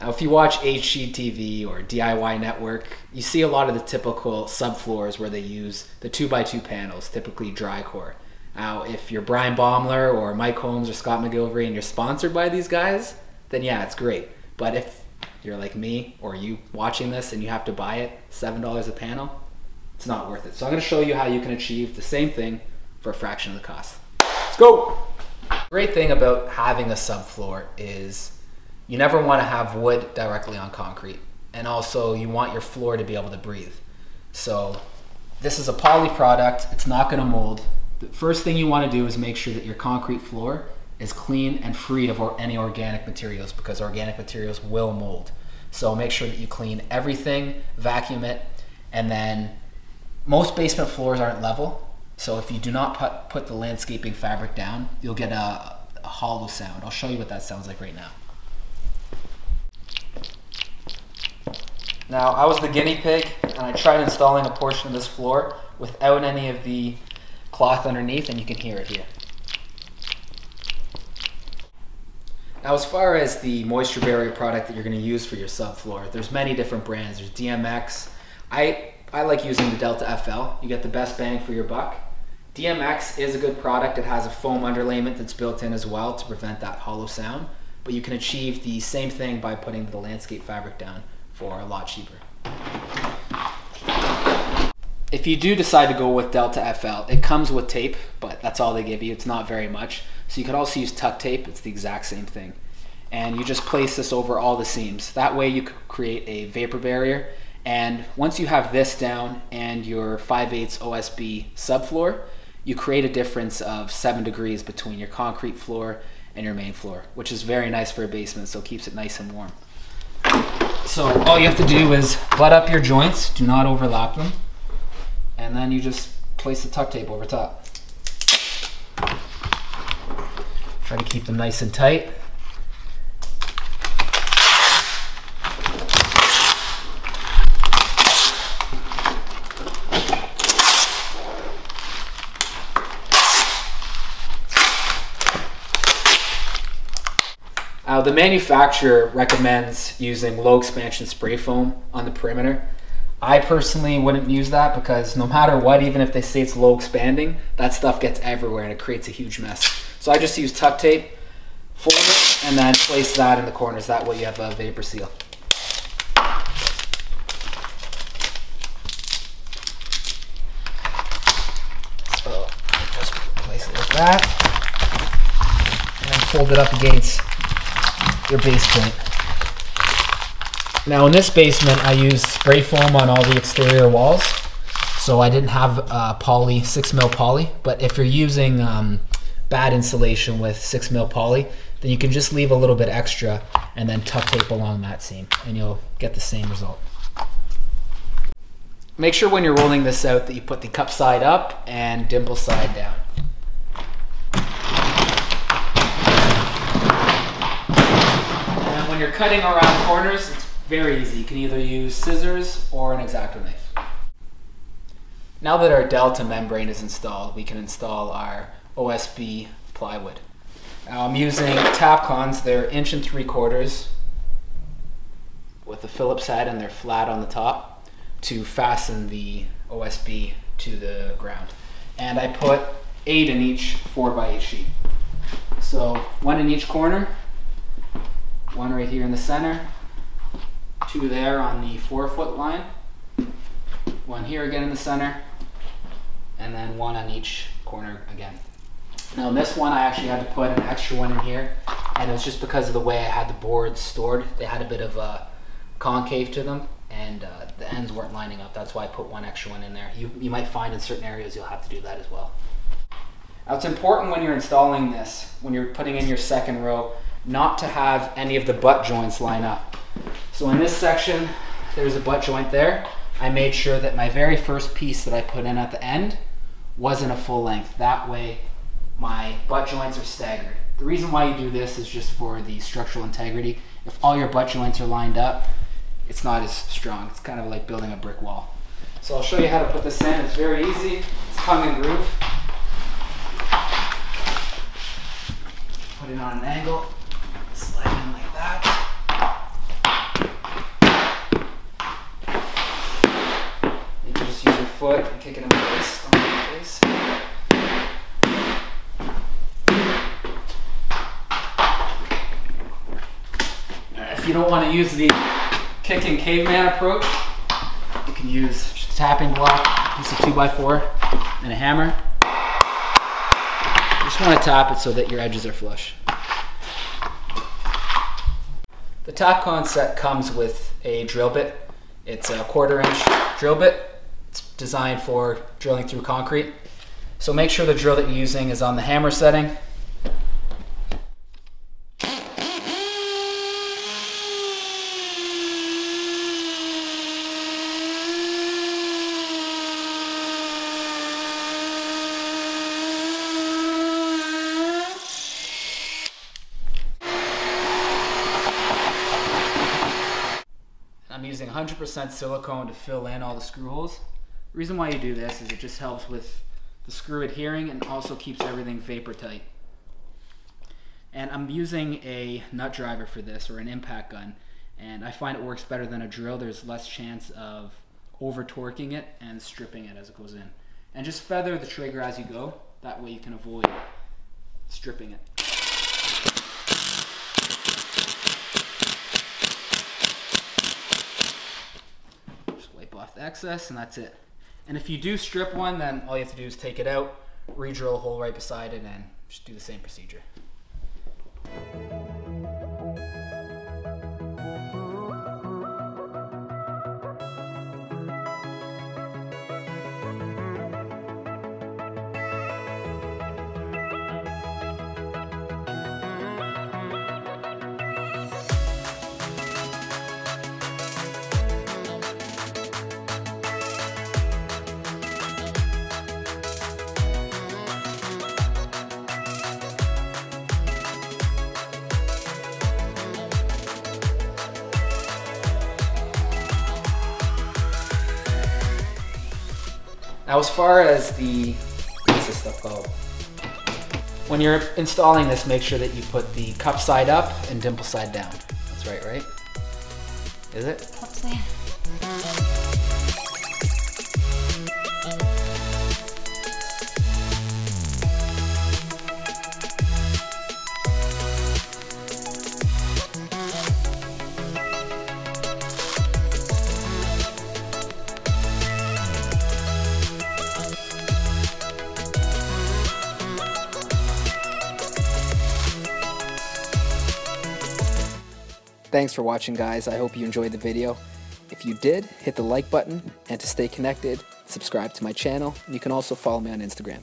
Now, if you watch HGTV or DIY Network, you see a lot of the typical subfloors where they use the 2x2 panels, typically dry core. Now, if you're Brian Baumler or Mike Holmes or Scott McGilvery and you're sponsored by these guys, then yeah, it's great. But if you're like me or you watching this and you have to buy it, $7 a panel, it's not worth it. So I'm gonna show you how you can achieve the same thing for a fraction of the cost. Let's go. Great thing about having a subfloor is you never want to have wood directly on concrete, and also you want your floor to be able to breathe. So this is a poly product, it's not going to mold. The first thing you want to do is make sure that your concrete floor is clean and free of any organic materials, because organic materials will mold. So make sure that you clean everything, vacuum it, and then most basement floors aren't level. So if you do not put the landscaping fabric down, you'll get a hollow sound. I'll show you what that sounds like right now. Now, I was the guinea pig, and I tried installing a portion of this floor without any of the cloth underneath, and you can hear it here. Now, as far as the moisture barrier product that you're going to use for your subfloor, there's many different brands. There's DMX. I like using the Delta FL. You get the best bang for your buck. DMX is a good product. It has a foam underlayment that's built in as well to prevent that hollow sound, but you can achieve the same thing by putting the landscape fabric down, or a lot cheaper. If you do decide to go with Delta FL, it comes with tape, but that's all they give you. It's not very much. So you could also use tuck tape. It's the exact same thing. And you just place this over all the seams. That way you could create a vapor barrier. And once you have this down and your 5/8 OSB subfloor, you create a difference of 7 degrees between your concrete floor and your main floor, which is very nice for a basement, so it keeps it nice and warm. So all you have to do is butt up your joints, do not overlap them, and then you just place the tuck tape over top. Try to keep them nice and tight. The manufacturer recommends using low expansion spray foam on the perimeter. I personally wouldn't use that, because no matter what, even if they say it's low expanding, that stuff gets everywhere and it creates a huge mess. So I just use tuck tape, fold it, and then place that in the corners. That way you have a vapor seal. So just place it like that, and then fold it up against your base plate. Now in this basement, I use spray foam on all the exterior walls, so I didn't have poly, 6mm poly, but if you're using bad insulation with 6mm poly, then you can just leave a little bit extra and then tuck tape along that seam, and you'll get the same result. Make sure when you're rolling this out that you put the cup side up and dimple side down. When you're cutting around corners, it's very easy. You can either use scissors or an X-Acto knife. Now that our Delta membrane is installed, we can install our OSB plywood. Now I'm using Tapcons. They're 1 3/4" with a Phillips head, and they're flat on the top to fasten the OSB to the ground. And I put 8 in each 4x8 sheet. So 1 in each corner, 1 right here in the center, 2 there on the 4-foot line, 1 here again in the center, and then 1 on each corner again. Now in this one, I actually had to put an extra 1 in here, and it was just because of the way I had the boards stored. They had a bit of a concave to them, and the ends weren't lining up. That's why I put 1 extra 1 in there. You might find in certain areas you'll have to do that as well. Now it's important when you're installing this, when you're putting in your second row, not to have any of the butt joints line up. So in this section, there's a butt joint there. I made sure that my very first piece that I put in at the end wasn't a full length. That way, my butt joints are staggered. The reason why you do this is just for the structural integrity. If all your butt joints are lined up, it's not as strong. It's kind of like building a brick wall. So I'll show you how to put this in. It's very easy. It's tongue and groove. Put it on an angle. Slide in like that. kick it in my face, on my face. If you don't want to use the kicking caveman approach, you can use just a tapping block, a piece of 2x4, and a hammer. You just want to tap it so that your edges are flush. The Tapcon set comes with a drill bit. It's a 1/4 inch drill bit. It's designed for drilling through concrete. So make sure the drill that you're using is on the hammer setting. I'm using 100% silicone to fill in all the screw holes. The reason why you do this is it just helps with the screw adhering and also keeps everything vapor tight. And I'm using a nut driver for this, or an impact gun, and I find it works better than a drill. There's less chance of over torquing it and stripping it as it goes in. And just feather the trigger as you go, that way you can avoid stripping it. Excess, and that's it. And if you do strip one, then all you have to do is take it out, re-drill a hole right beside it, and just do the same procedure. Now, as far as the, what's this stuff called? When you're installing this, make sure that you put the cup side up and dimple side down. That's right, right? Is it? Hopefully. Thanks for watching, guys. I hope you enjoyed the video. If you did, hit the like button, and to stay connected, subscribe to my channel. You can also follow me on Instagram.